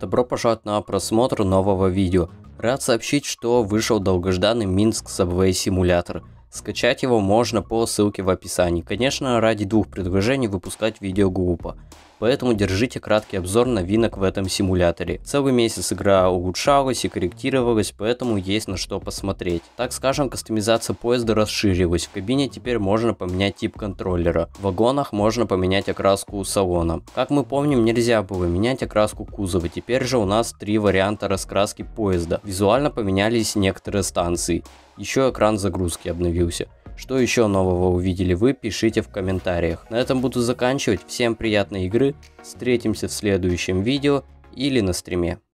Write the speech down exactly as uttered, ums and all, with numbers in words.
Добро пожаловать на просмотр нового видео. Рад сообщить, что вышел долгожданный Минск Subway Simulator. Скачать его можно по ссылке в описании. Конечно, ради двух предложений выпускать видео глупо, поэтому держите краткий обзор новинок в этом симуляторе. Целый месяц игра улучшалась и корректировалась, поэтому есть на что посмотреть. Так скажем, кастомизация поезда расширилась, в кабине теперь можно поменять тип контроллера, в вагонах можно поменять окраску салона. Как мы помним, нельзя было менять окраску кузова, теперь же у нас три варианта раскраски поезда. Визуально поменялись некоторые станции. Еще экран загрузки обновился. Что еще нового увидели вы, пишите в комментариях. На этом буду заканчивать. Всем приятной игры. Встретимся в следующем видео или на стриме.